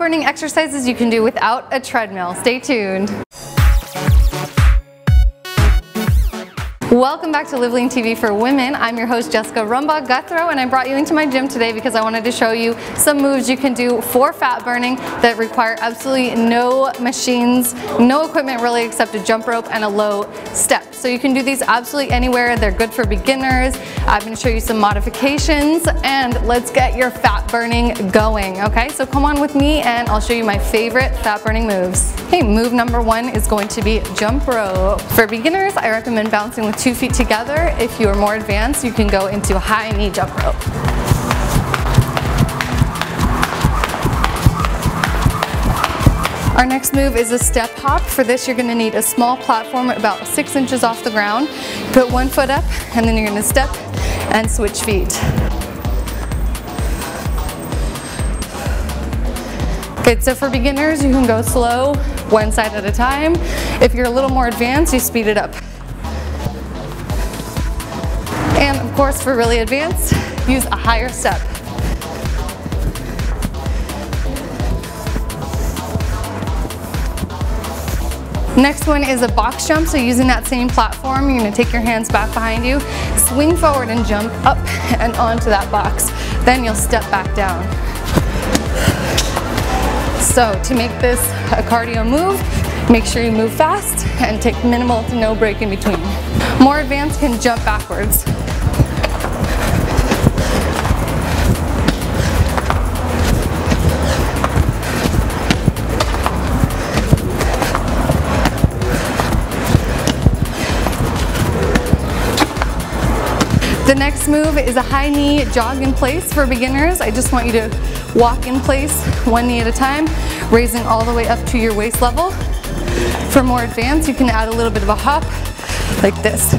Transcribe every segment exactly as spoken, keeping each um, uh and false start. burning exercises you can do without a treadmill. Stay tuned. Welcome back to Live Lean T V for Women. I'm your host Jessica Rumbaugh Guthrow, and I brought you into my gym today because I wanted to show you some moves you can do for fat burning that require absolutely no machines, no equipment really, except a jump rope and a low step. So you can do these absolutely anywhere. They're good for beginners. I'm going to show you some modifications and let's get your fat burning going. Okay, so come on with me and I'll show you my favorite fat burning moves. Okay, move number one is going to be jump rope. For beginners, I recommend bouncing with two feet together. If you are more advanced, you can go into a high knee jump rope. Our next move is a step hop. For this, you're going to need a small platform about six inches off the ground. Put one foot up and then you're going to step and switch feet. Good, so for beginners, you can go slow, one side at a time. If you're a little more advanced, you speed it up. And of course, for really advanced, use a higher step. Next one is a box jump. So using that same platform, you're gonna take your hands back behind you, swing forward and jump up and onto that box. Then you'll step back down. So to make this a cardio move, make sure you move fast and take minimal to no break in between. More advanced can jump backwards. The next move is a high knee jog in place. For beginners, I just want you to walk in place one knee at a time, raising all the way up to your waist level. For more advanced, you can add a little bit of a hop like this.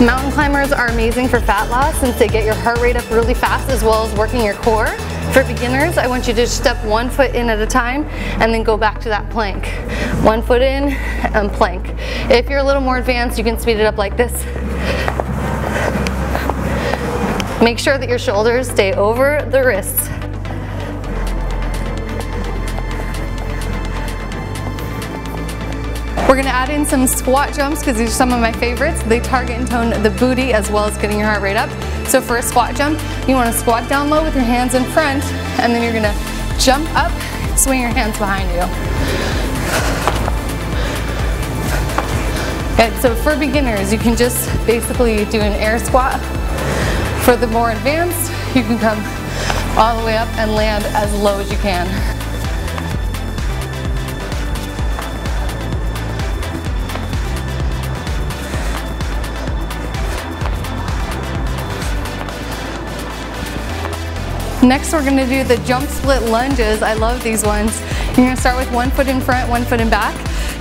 Mountain climbers are amazing for fat loss since they get your heart rate up really fast as well as working your core. For beginners, I want you to step one foot in at a time and then go back to that plank. One foot in and plank. If you're a little more advanced, you can speed it up like this. Make sure that your shoulders stay over the wrists. We're going to add in some squat jumps because these are some of my favorites. They target and tone the booty as well as getting your heart rate up. So for a squat jump, you want to squat down low with your hands in front and then you're going to jump up, swing your hands behind you. Good. So for beginners, you can just basically do an air squat. For the more advanced, you can come all the way up and land as low as you can. Next, we're going to do the jump split lunges. I love these ones. You're going to start with one foot in front, one foot in back.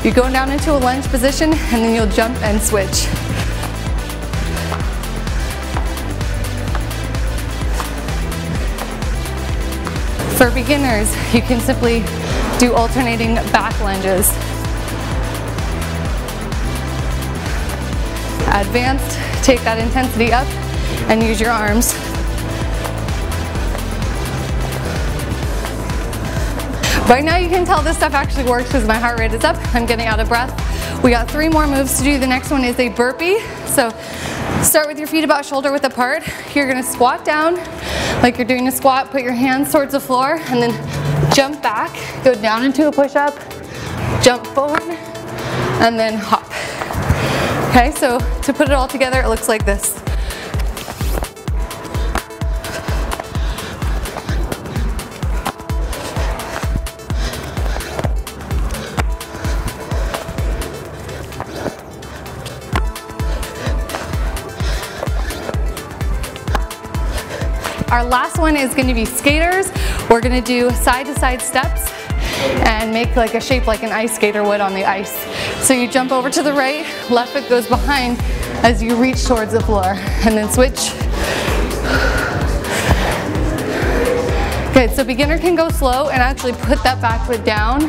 You go down into a lunge position and then you'll jump and switch. For beginners, you can simply do alternating back lunges. Advanced, take that intensity up and use your arms. By now you can tell this stuff actually works because my heart rate is up. I'm getting out of breath. We got three more moves to do. The next one is a burpee. So start with your feet about shoulder width apart. You're going to squat down like you're doing a squat, put your hands towards the floor and then jump back, go down into a push-up, jump forward and then hop. Okay, so to put it all together, it looks like this. Our last one is going to be skaters. We're going to do side-to-side steps and make like a shape like an ice skater would on the ice. So you jump over to the right, left foot goes behind as you reach towards the floor and then switch. Good, so beginner can go slow and actually put that back foot down.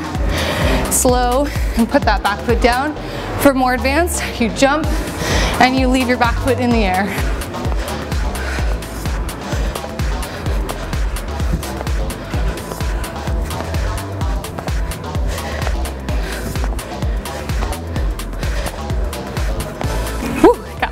slow and put that back foot down. For more advanced, you jump and you leave your back foot in the air.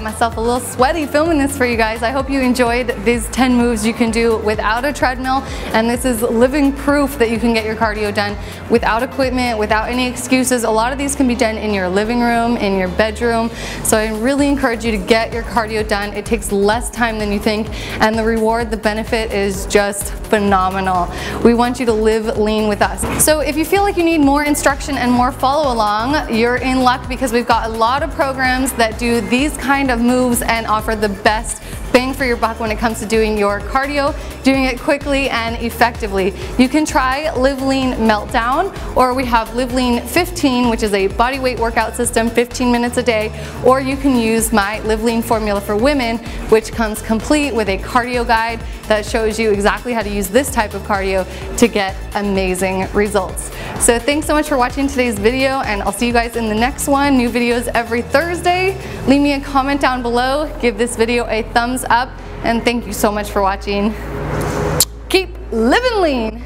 Myself a little sweaty filming this for you guys. I hope you enjoyed these ten moves you can do without a treadmill, and this is living proof that you can get your cardio done without equipment, without any excuses. A lot of these can be done in your living room, in your bedroom, so I really encourage you to get your cardio done. It takes less time than you think, and the reward, the benefit is just phenomenal. We want you to live lean with us. So if you feel like you need more instruction and more follow along, you're in luck, because we've got a lot of programs that do these kind of of moves and offer the best bang for your buck when it comes to doing your cardio, doing it quickly and effectively. You can try Live Lean Meltdown, or we have Live Lean fifteen, which is a body weight workout system, fifteen minutes a day, or you can use my Live Lean Formula for Women, which comes complete with a cardio guide that shows you exactly how to use this type of cardio to get amazing results. So thanks so much for watching today's video, and I'll see you guys in the next one. New videos every Thursday. Leave me a comment down below, give this video a thumbs up, and thank you so much for watching. Keep living lean!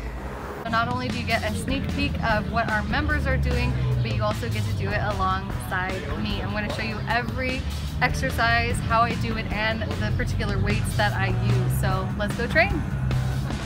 Not only do you get a sneak peek of what our members are doing, but you also get to do it alongside me. I'm going to show you every exercise, how I do it, and the particular weights that I use. So let's go train!